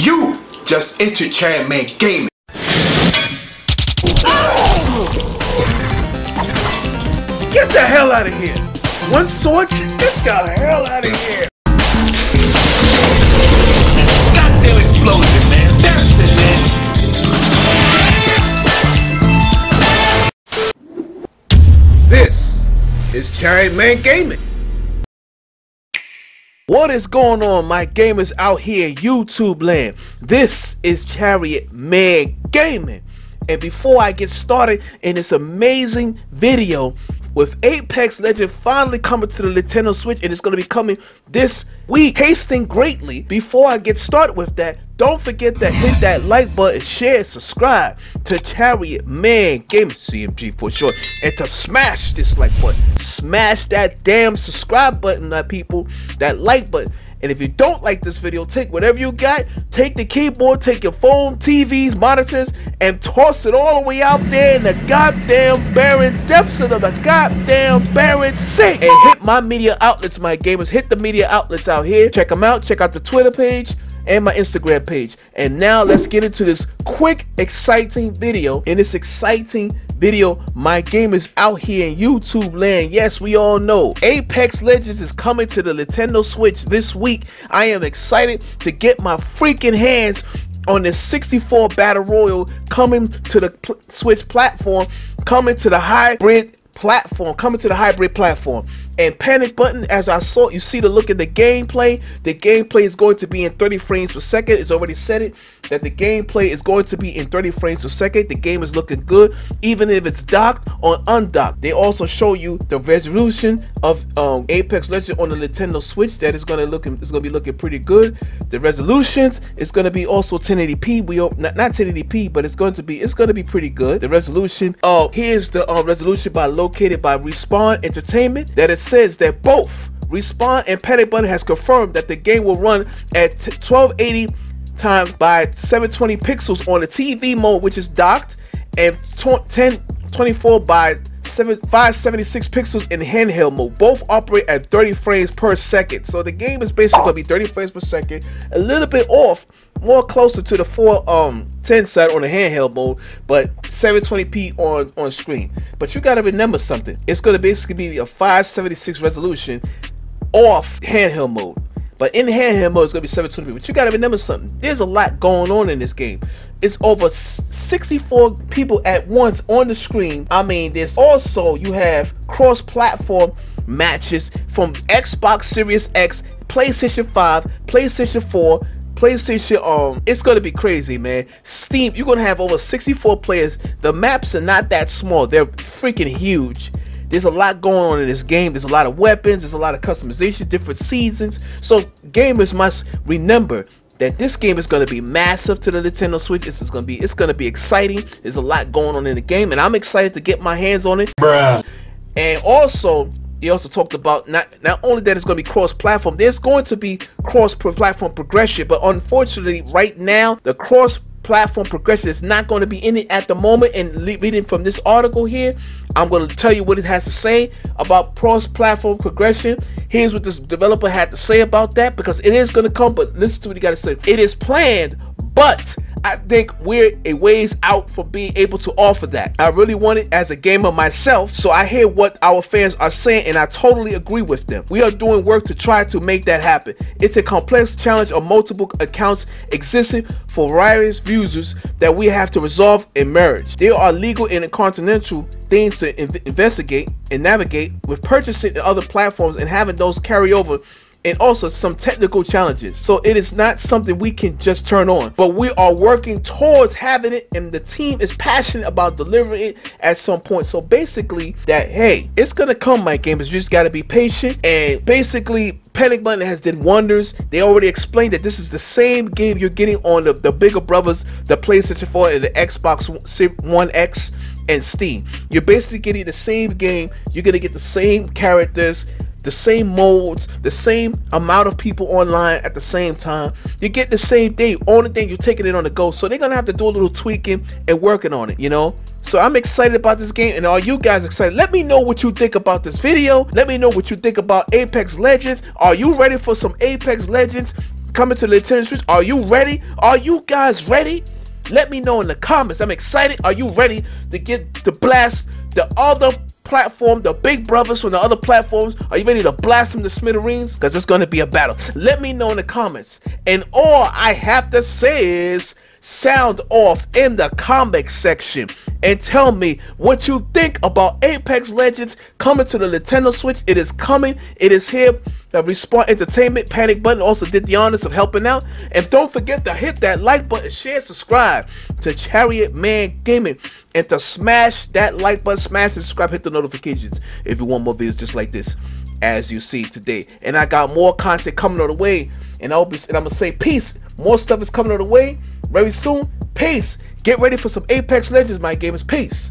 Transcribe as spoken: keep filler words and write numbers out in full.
You just entered Chariot Man Gaming. Oh! Get the hell out of here! One sword, get the hell out of here! Goddamn explosion, man! That's it, man! This is Chariot Man Gaming. What is going on, my gamers out here in YouTube land? This is Chariot Man Gaming. And before I get started in this amazing video, with Apex Legends finally coming to the Nintendo Switch, and it's going to be coming this week, hasting greatly. Before I get started with that, don't forget to hit that like button, share, subscribe to Chariot Man Gaming, C M G for short, and to smash this like button. Smash that damn subscribe button, my people, that like button. And if you don't like this video, take whatever you got, take the keyboard, take your phone, T Vs, monitors, and toss it all the way out there in the goddamn barren depths of the goddamn barren sea. And hit my media outlets, my gamers. Hit the media outlets out here. Check them out. Check out the Twitter page and my Instagram page. And now let's get into this quick, exciting video. In this exciting video, my gamers out here in YouTube land, yes, we all know Apex Legends is coming to the Nintendo Switch this week. I am excited to get my freaking hands on this sixty-four battle royal coming to the pl Switch platform, coming to the hybrid platform, coming to the hybrid platform. And Panic Button, as I saw, you see the look at the gameplay. The gameplay is going to be in thirty frames per second. It's already said it that the gameplay is going to be in thirty frames per second. The game is looking good, even if it's docked or undocked. They also show you the resolution of um, Apex Legends on the Nintendo Switch. That is going to look, it's going to be looking pretty good. The resolutions is going to be also ten eighty p. We are, not not ten eighty p, but it's going to be it's going to be pretty good. The resolution. Oh, uh, here's the uh, resolution by located by Respawn Entertainment. That is. Says that both Respawn and Panic Button has confirmed that the game will run at twelve eighty times by seven twenty pixels on the T V mode, which is docked, and ten twenty-four by five seventy-six pixels in handheld mode. Both operate at thirty frames per second. So the game is basically gonna be thirty frames per second, a little bit off, more closer to the four ten side on the handheld mode, but seven twenty p on on screen. But you gotta remember something. It's gonna basically be a five seventy-six resolution off handheld mode, but in handheld mode it's gonna be seven twenty p. But you gotta remember something. There's a lot going on in this game. It's over sixty-four people at once on the screen. I mean, there's also, you have cross-platform matches from Xbox Series X, PlayStation five, PlayStation four, PlayStation, um, it's gonna be crazy, man. Steam, you're gonna have over sixty-four players. The maps are not that small, they're freaking huge. There's a lot going on in this game. There's a lot of weapons, there's a lot of customization, different seasons. So gamers must remember that this game is going to be massive to the Nintendo Switch. It's going to be it's going to be exciting. There's a lot going on in the game, and I'm excited to get my hands on it. Bruh. And also, they also talked about not not only that it's going to be cross-platform. There's going to be cross-platform progression, but unfortunately, right now, the cross-platform progression is not going to be in it at the moment. And reading from this article here, I'm going to tell you what it has to say about cross-platform progression. Here's what this developer had to say about that, because it is going to come, but listen to what he got to say. It is planned, but I think we're a ways out for being able to offer that. I really want it as a gamer myself, so I hear what our fans are saying, and I totally agree with them. We are doing work to try to make that happen. It's a complex challenge of multiple accounts existing for various users that we have to resolve and merge. There are legal and continental things to in investigate and navigate with purchasing other platforms and having those carry over, and also some technical challenges. So it is not something we can just turn on, but we are working towards having it, and the team is passionate about delivering it at some point. So basically that, hey, it's gonna come, my gamers. You just gotta be patient. And basically Panic Button has done wonders. They already explained that this is the same game you're getting on the, the bigger brothers, the PlayStation four and the Xbox One X and Steam. You're basically getting the same game. You're gonna get the same characters, the same modes, the same amount of people online at the same time. You get the same thing. Only thing, you're taking it on the go. So they're gonna have to do a little tweaking and working on it, you know. So I'm excited about this game, and are you guys excited? Let me know what you think about this video. Let me know what you think about Apex Legends. Are you ready for some Apex Legends? coming to the Nintendo Switch. Are you ready? Are you guys ready? Let me know in the comments. I'm excited. Are you ready to get to blast the other platform, the big brothers from the other platforms? Are you ready to blast them to smithereens? Because it's going to be a battle. Let me know in the comments. And all I have to say is sound off in the comment section and tell me what you think about Apex Legends coming to the Nintendo Switch. It is coming. It is here. That Respawn Entertainment, Panic Button also did the honors of helping out. And don't forget to hit that like button, share, subscribe to Chariot Man Gaming, and to smash that like button, smash and subscribe, hit the notifications if you want more videos just like this, as you see today. And I got more content coming on the way, and I'll be and I'm gonna say peace. More stuff is coming on the way very soon. Peace. Get ready for some Apex Legends, my gamers. Peace.